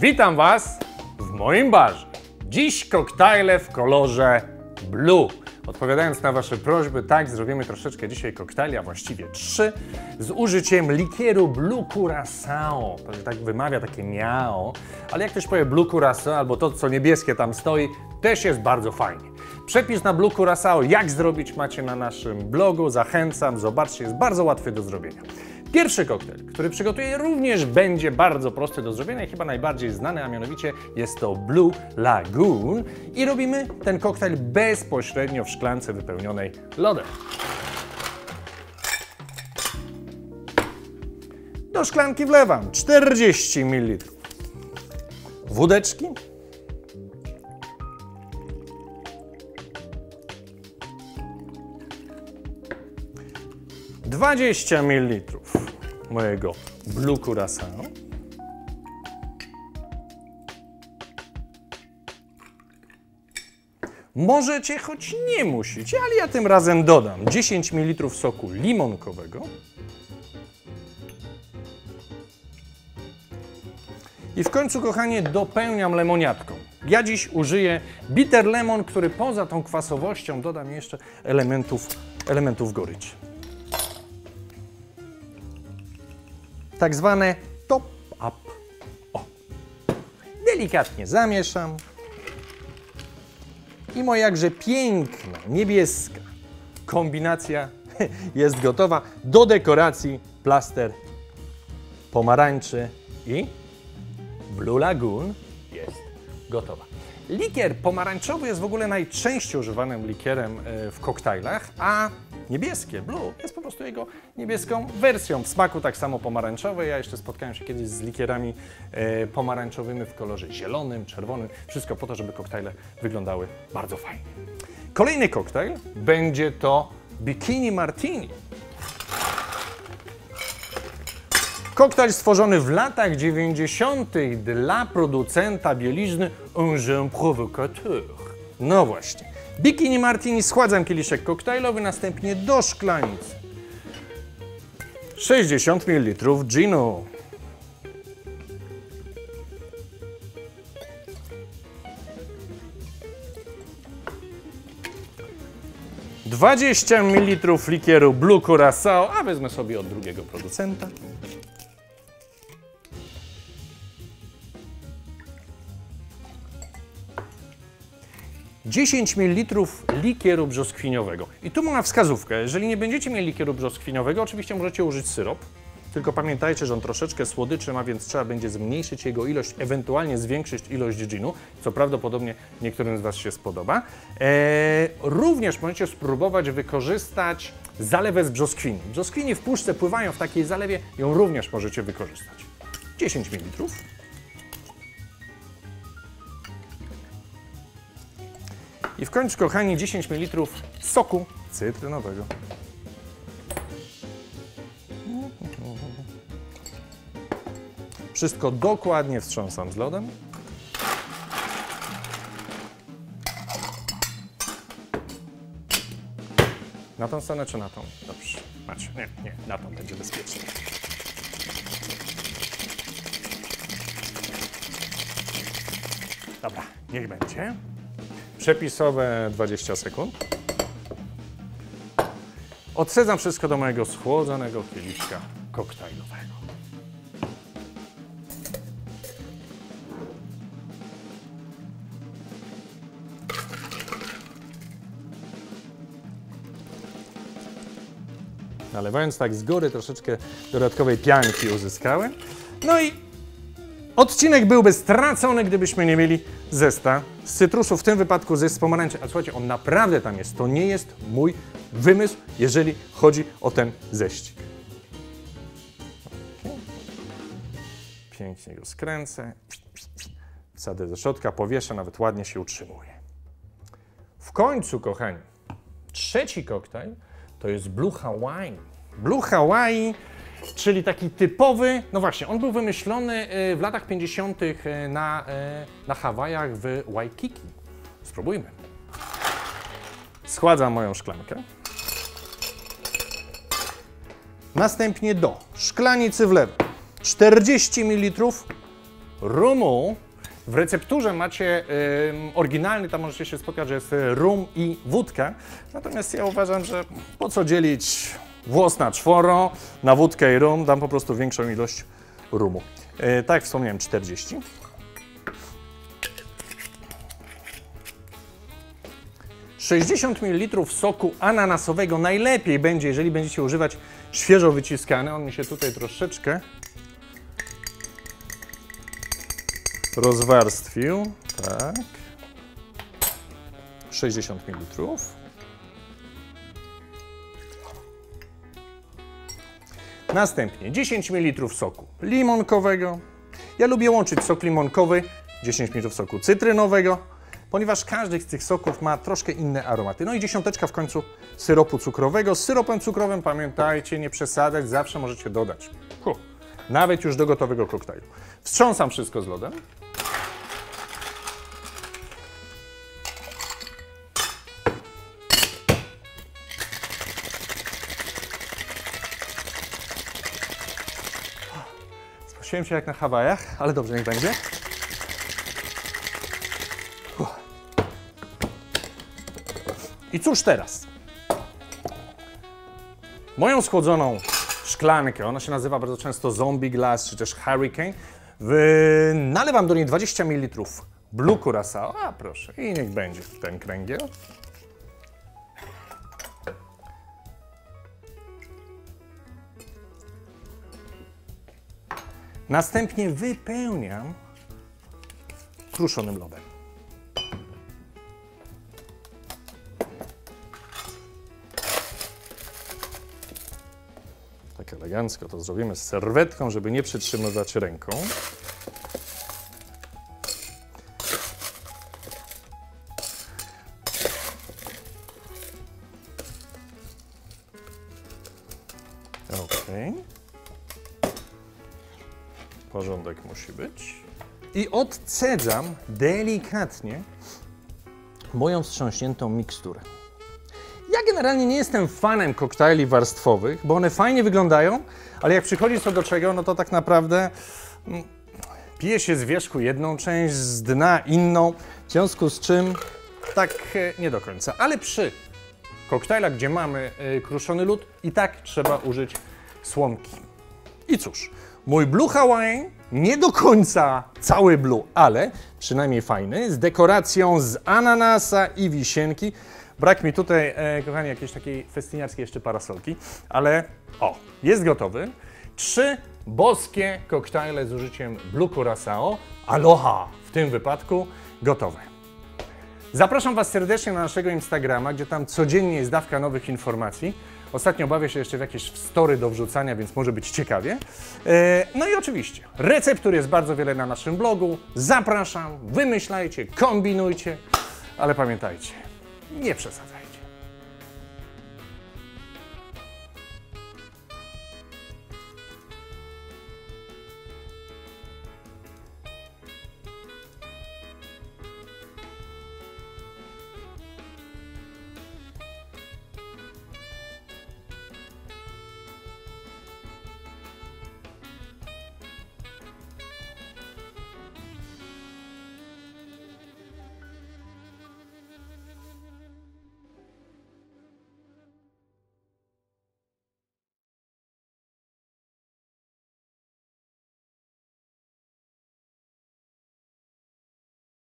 Witam Was w moim barze. Dziś koktajle w kolorze blue. Odpowiadając na Wasze prośby, tak, zrobimy troszeczkę dzisiaj koktajli, a właściwie 3, z użyciem likieru Blue Curaçao. To się tak wymawia, takie miao, ale jak ktoś powie Blue Curaçao albo to, co niebieskie tam stoi, też jest bardzo fajnie. Przepis na Blue Curaçao, jak zrobić, macie na naszym blogu, zachęcam, zobaczcie, jest bardzo łatwy do zrobienia. Pierwszy koktajl, który przygotuję, również będzie bardzo prosty do zrobienia i chyba najbardziej znany, a mianowicie jest to Blue Lagoon. I robimy ten koktajl bezpośrednio w szklance wypełnionej lodem. Do szklanki wlewam 40 ml wódeczki. Dwadzieścia mililitrów mojego Blue Curaçao. Możecie, choć nie musicie, ale ja tym razem dodam 10 ml soku limonkowego. I w końcu, kochanie, dopełniam lemoniatką. Ja dziś użyję Bitter Lemon, który poza tą kwasowością dodam jeszcze elementów goryczy. Tak zwane top up. O. Delikatnie zamieszam. I moja jakże piękna, niebieska kombinacja jest gotowa. Do dekoracji plaster pomarańczy i Blue Lagoon jest gotowa. Likier pomarańczowy jest w ogóle najczęściej używanym likierem w koktajlach, a niebieskie, blue, jest po prostu jego niebieską wersją. W smaku tak samo pomarańczowy. Ja jeszcze spotkałem się kiedyś z likierami pomarańczowymi w kolorze zielonym, czerwonym. Wszystko po to, żeby koktajle wyglądały bardzo fajnie. Kolejny koktajl będzie to Bikini Martini. Koktajl stworzony w latach 90. dla producenta bielizny Jean Provocateur. No właśnie. Bikini Martini, schładzam kieliszek koktajlowy, następnie do szklanicy 60 ml ginu, 20 ml likieru Blue Curaçao, a wezmę sobie od drugiego producenta. Dziesięć mililitrów likieru brzoskwiniowego. I tu mam wskazówkę. Jeżeli nie będziecie mieli likieru brzoskwiniowego, oczywiście możecie użyć syrop. Tylko pamiętajcie, że on troszeczkę słodyczy ma, więc trzeba będzie zmniejszyć jego ilość, ewentualnie zwiększyć ilość ginu, co prawdopodobnie niektórym z Was się spodoba. Również możecie spróbować wykorzystać zalewę z brzoskwini. Brzoskwini w puszce pływają, w takiej zalewie ją również możecie wykorzystać. 10 ml. 10, kochani, 10 ml soku cytrynowego. Wszystko dokładnie wstrząsam z lodem. Na tą stronę czy na tą? Dobrze, macie. Nie, na tą będzie bezpiecznie. Dobra, niech będzie. Przepisowe 20 sekund. Odsadzam wszystko do mojego schłodzonego kieliszka koktajlowego. Nalewając tak z góry, troszeczkę dodatkowej pianki uzyskałem. No i odcinek byłby stracony, gdybyśmy nie mieli zesta z cytrusów, w tym wypadku zest z pomarańczy. A słuchajcie, on naprawdę tam jest. To nie jest mój wymysł, jeżeli chodzi o ten ześcik. Okay. Pięknie go skręcę. Wsadzę do środka, powieszę, nawet ładnie się utrzymuje. W końcu, kochani, trzeci koktajl to jest Blue Hawaii. Blue Hawaii, czyli taki typowy, no właśnie, on był wymyślony w latach 50. na Hawajach w Waikiki. Spróbujmy. Schładzam moją szklankę. Następnie do szklanicy wlewam 40 ml rumu. W recepturze macie oryginalny, tam możecie się spotkać, że jest rum i wódka. Natomiast ja uważam, że po co dzielić włos na czworo, na wódkę i rum, dam po prostu większą ilość rumu. Tak jak wspomniałem, 40. . 60 ml soku ananasowego najlepiej będzie, jeżeli będziecie używać świeżo wyciskane. On mi się tutaj troszeczkę rozwarstwił. Tak. 60 ml. Następnie 10 ml soku limonkowego. Ja lubię łączyć sok limonkowy, 10 ml soku cytrynowego, ponieważ każdy z tych soków ma troszkę inne aromaty. No i dziesiąteczka w końcu syropu cukrowego. Z syropem cukrowym pamiętajcie, nie przesadzać, zawsze możecie dodać. Nawet już do gotowego koktajlu. Wstrząsam wszystko z lodem. Spasiłem się jak na Hawajach, ale dobrze, niech będzie. I cóż teraz? Moją schłodzoną szklankę, ona się nazywa bardzo często Zombie Glass czy też Hurricane, nalewam do niej 20 ml Blue Curaçao, a proszę, i niech będzie ten kręgiel. Następnie wypełniam kruszonym lodem. Elegancko to zrobimy z serwetką, żeby nie przytrzymywać ręką. Ok. Porządek musi być. I odcedzam delikatnie moją wstrząśniętą miksturę. Ja generalnie nie jestem fanem koktajli warstwowych, bo one fajnie wyglądają, ale jak przychodzi co do czego, no to tak naprawdę pije się z wierzchu jedną część, z dna inną, w związku z czym tak nie do końca. Ale przy koktajlach, gdzie mamy kruszony lód, i tak trzeba użyć słomki. I cóż, mój Blue Hawaii, nie do końca cały blue, ale przynajmniej fajny, z dekoracją z ananasa i wisienki. Brak mi tutaj, kochani, jakiejś takiej festyniarskiej jeszcze parasolki, ale o, jest gotowy. 3 boskie koktajle z użyciem Blue Curaçao, Aloha w tym wypadku, gotowe. Zapraszam Was serdecznie na naszego Instagrama, gdzie tam codziennie jest dawka nowych informacji. Ostatnio bawię się jeszcze w jakieś story do wrzucania, więc może być ciekawie. No i oczywiście receptur jest bardzo wiele na naszym blogu. Zapraszam, wymyślajcie, kombinujcie, ale pamiętajcie, nie przesadzam.